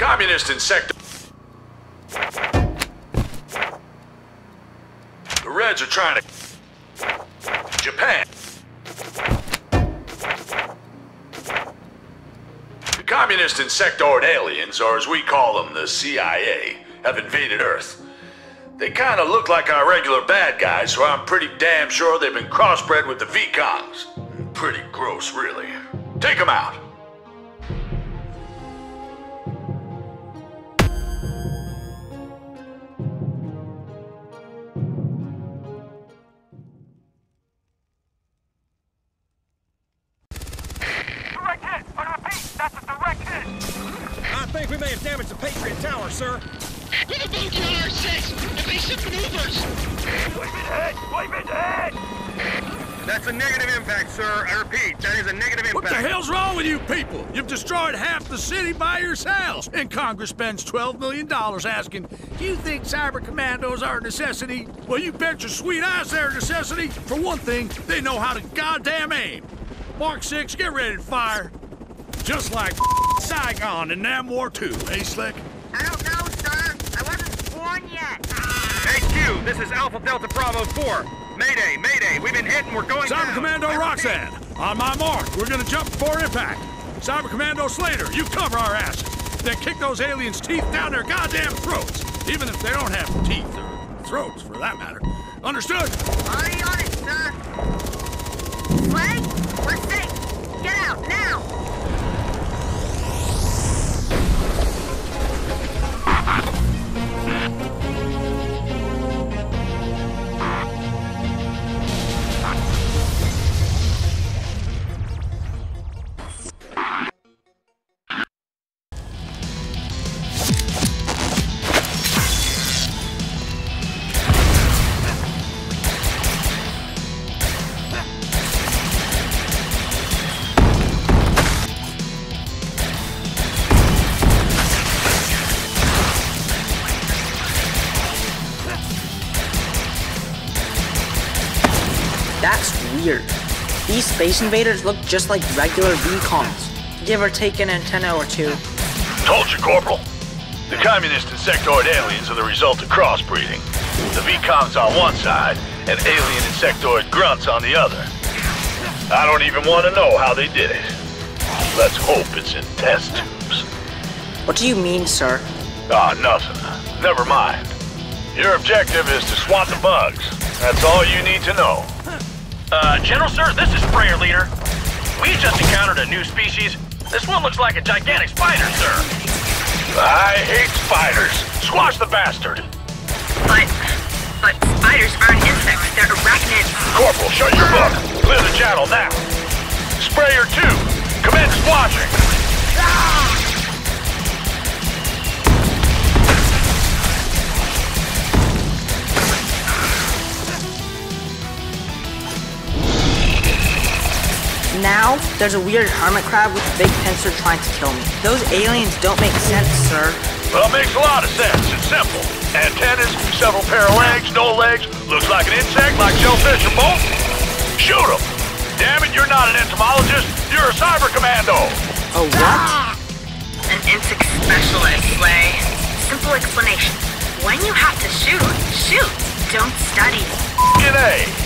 Communist insect. The Reds are trying to. Japan. The communist insectoid aliens, or as we call them, the CIA, have invaded Earth. They kind of look like our regular bad guys, so I'm pretty damn sure they've been crossbred with the Vikongs. Pretty gross, really. Take them out! Direct hit! I repeat, that's a direct hit! I think we may have damaged the Patriot Tower, sir. We're the bogey on our six! Evasive maneuvers! Wave it ahead! Wave it ahead! That's a negative impact, sir. I repeat, that is a negative impact. What the hell's wrong with you people? You've destroyed half the city by yourselves. And Congress spends $12 million asking, do you think cyber commandos are a necessity? Well, you bet your sweet ass they're a necessity. For one thing, they know how to goddamn aim. Mark 6, get ready to fire. Just like Saigon in Nam War 2, eh, Slick? I don't know. Yet. HQ, this is Alpha Delta Bravo 4. Mayday, mayday, we've been hit and we're going down. Cyber Commando Roxanne, on my mark, we're gonna jump before impact. Cyber Commando Slater, you cover our asses. Then kick those aliens' teeth down their goddamn throats. Even if they don't have teeth, or throats for that matter. Understood? Already on it, sir. Slade, let's think. Get out, now! These space invaders look just like regular Vcons, give or take an antenna or two. Told you, Corporal. The communist insectoid aliens are the result of crossbreeding. The Vcons on one side, and alien insectoid grunts on the other. I don't even want to know how they did it. Let's hope it's in test tubes. What do you mean, sir? Ah, nothing. Never mind. Your objective is to swat the bugs. That's all you need to know. General, sir, this is Sprayer Leader. We just encountered a new species. This one looks like a gigantic spider, sir. I hate spiders. Squash the bastard. But spiders aren't insects. They're arachnids. Corporal, shut your book. Clear the channel now. Sprayer 2, commence squashing. Ah! Now, there's a weird hermit crab with a big pincer trying to kill me. Those aliens don't make sense, sir. Well, it makes a lot of sense. It's simple. Antennas, several pair of legs, no legs, looks like an insect, like shellfish or both. Shoot them! Damn it, you're not an entomologist. You're a cyber commando. A what? An insect specialist, Slay. Simple explanation. When you have to shoot, shoot. Don't study. F***ing A. Ah!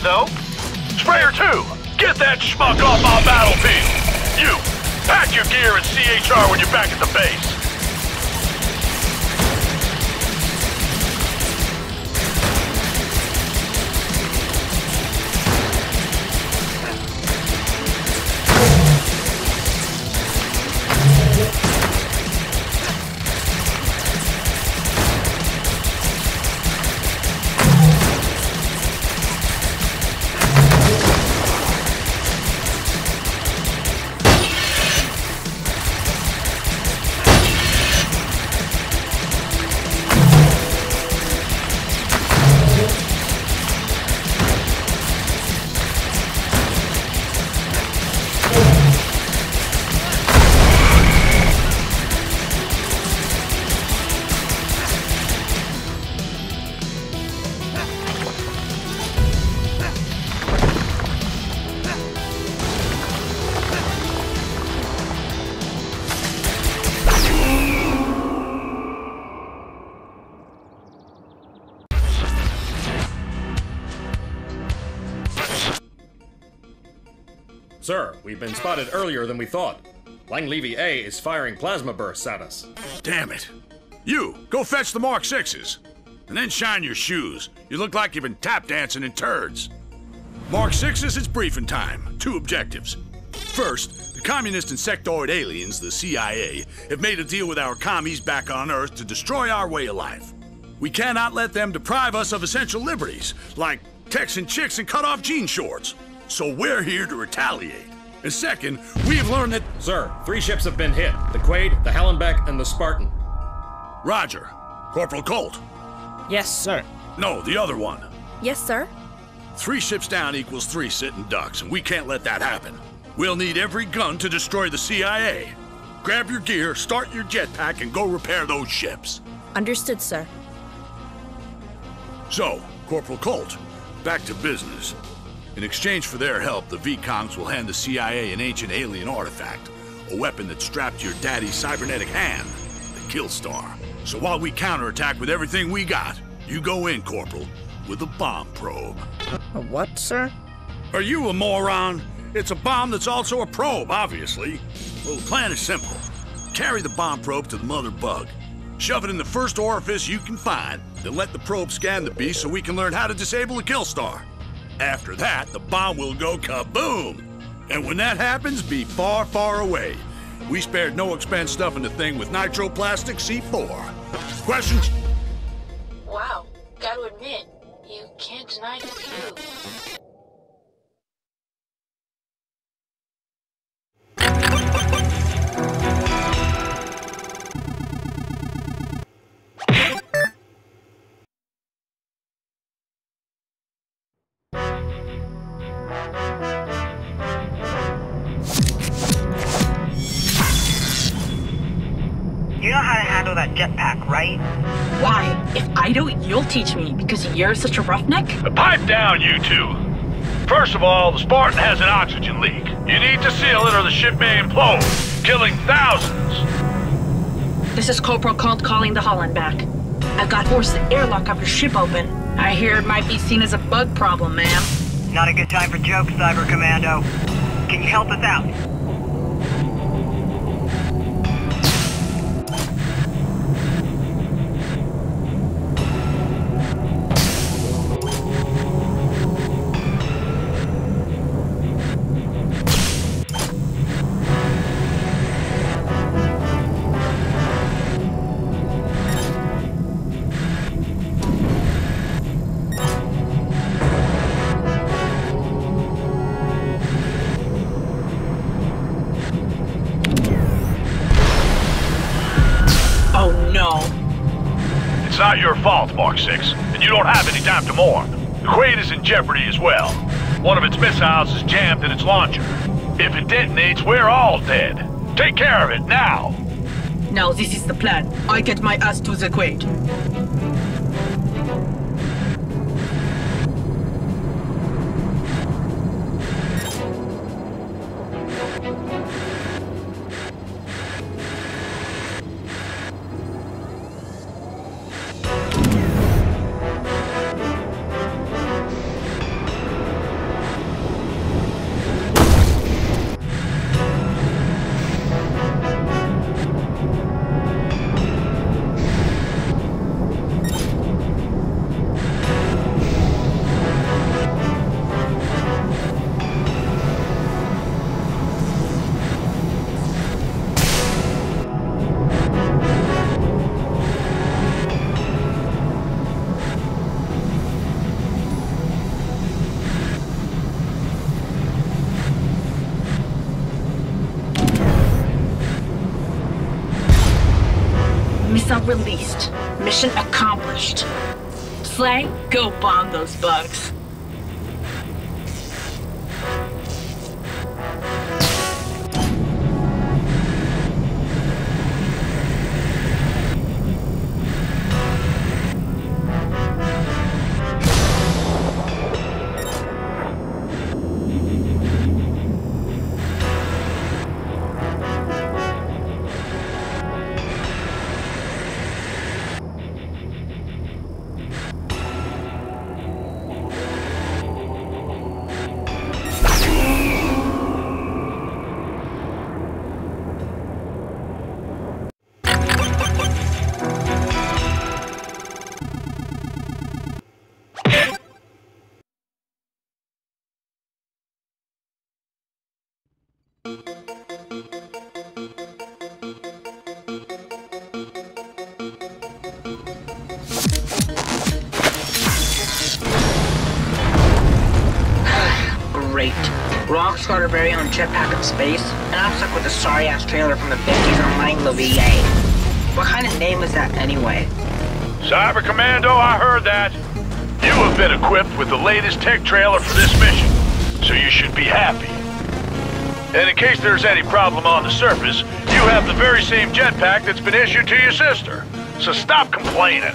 Sprayer, though. Sprayer 2, get that schmuck off my battlefield. You, pack your gear and CHR when you're back at the base. Sir, we've been spotted earlier than we thought. Lang Levy A is firing plasma bursts at us. Damn it. You, go fetch the Mark 6s. And then shine your shoes. You look like you've been tap dancing in turds. Mark 6s, it's briefing time. Two objectives. First, the communist and sectoid aliens, the CIA, have made a deal with our commies back on Earth to destroy our way of life. We cannot let them deprive us of essential liberties, like Texan chicks and cut-off jean shorts. So we're here to retaliate. And second, we've learned that... Sir, three ships have been hit. The Quaid, the Hallenbeck, and the Spartan. Roger. Corporal Colt. Yes, sir. No, the other one. Yes, sir. Three ships down equals three sitting ducks, and we can't let that happen. We'll need every gun to destroy the CIA. Grab your gear, start your jetpack, and go repair those ships. Understood, sir. So, Corporal Colt, back to business. In exchange for their help, the VCOMs will hand the CIA an ancient alien artifact, a weapon that's strapped to your daddy's cybernetic hand, the Kill Star. So while we counterattack with everything we got, you go in, Corporal, with a bomb probe. A what, sir? Are you a moron? It's a bomb that's also a probe, obviously. Well, the plan is simple. Carry the bomb probe to the mother bug. Shove it in the first orifice you can find, then let the probe scan the beast so we can learn how to disable the Kill Star. After that, the bomb will go kaboom! And when that happens, be far, far away. We spared no expense stuffing the thing with nitroplastic C4. Questions? Wow, gotta admit, you can't deny the view. Jetpack, right? Why? If I do, you'll teach me, because you're such a roughneck? Pipe down, you two! First of all, the Spartan has an oxygen leak. You need to seal it or the ship may implode, killing thousands! This is Corporal Colt calling the Hallenbeck. I got forced to airlock up your ship open. I hear it might be seen as a bug problem, ma'am. Not a good time for jokes, Cyber Commando. Can you help us out? It's not your fault, Mark 6, and you don't have any time to mourn. The Quaid is in jeopardy as well. One of its missiles is jammed in its launcher. If it detonates, we're all dead. Take care of it, now! Now this is the plan. I get my ass to the Quaid. released. Mission accomplished. Slay, go bomb those bugs. Great. Rock's got her very own jetpack in space, and I'm stuck with a sorry-ass trailer from the 50s on Lang Levy A. What kind of name is that, anyway? Cyber Commando, I heard that. You have been equipped with the latest tech trailer for this mission, so you should be happy. And in case there's any problem on the surface, you have the very same jetpack that's been issued to your sister. So stop complaining.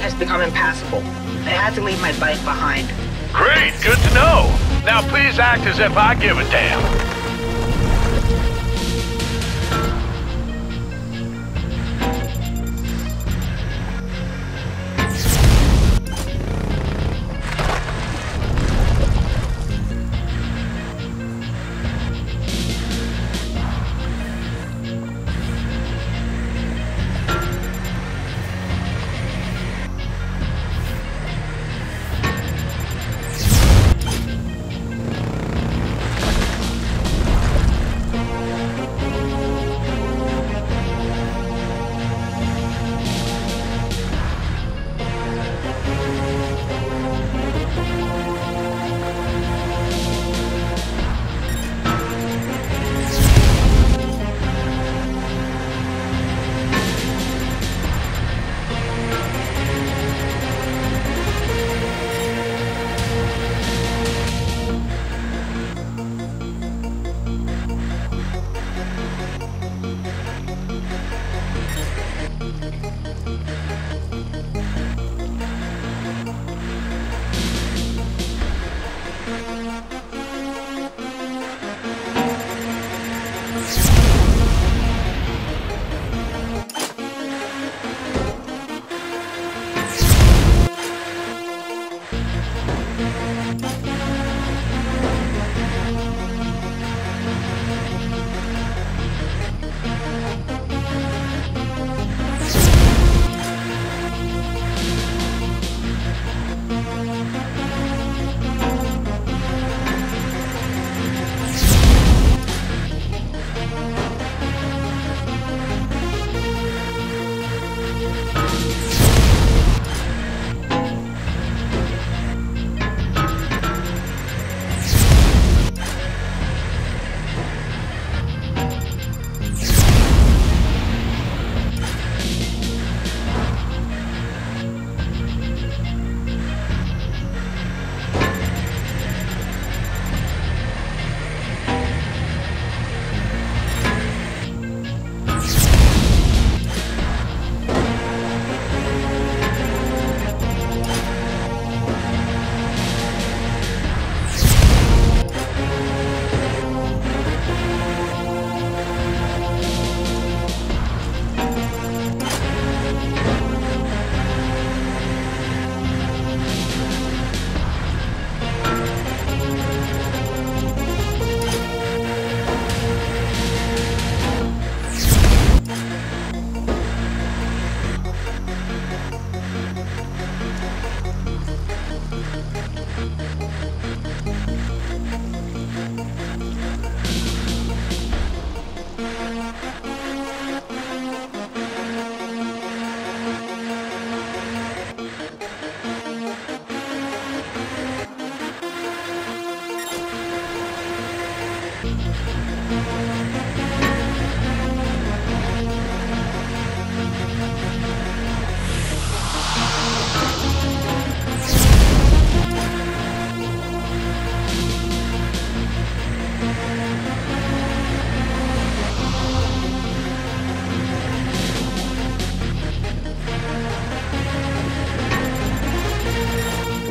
Has become impassable. I had to leave my bike behind. Great, good to know. Now please act as if I give a damn.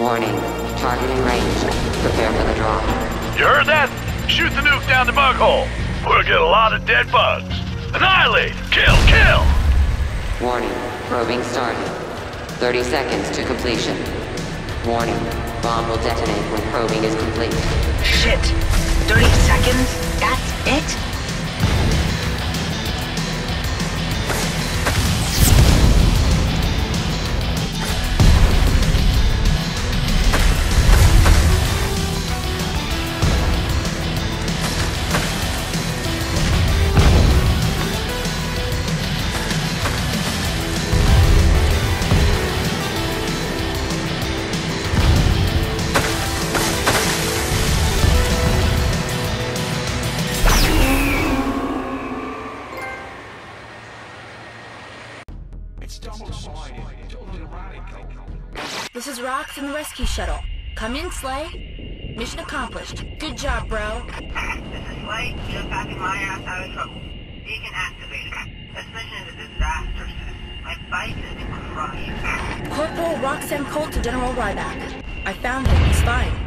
Warning, targeting range. Prepare for the drop. You heard that? Shoot the nuke down the bug hole. We'll get a lot of dead bugs. Annihilate! Kill! Kill! Warning, probing started. 30 seconds to completion. Warning, bomb will detonate when probing is complete. Shit! 30 seconds? That's it? This is Rox in the rescue shuttle. Come in, Slay. Mission accomplished. Good job, bro. This is Slay, just having my ass out of trouble. Beacon activated. This mission is a disaster, sis. My bike is crushed. Corporal Roxanne Colt to General Ryback. I found him. He's fine.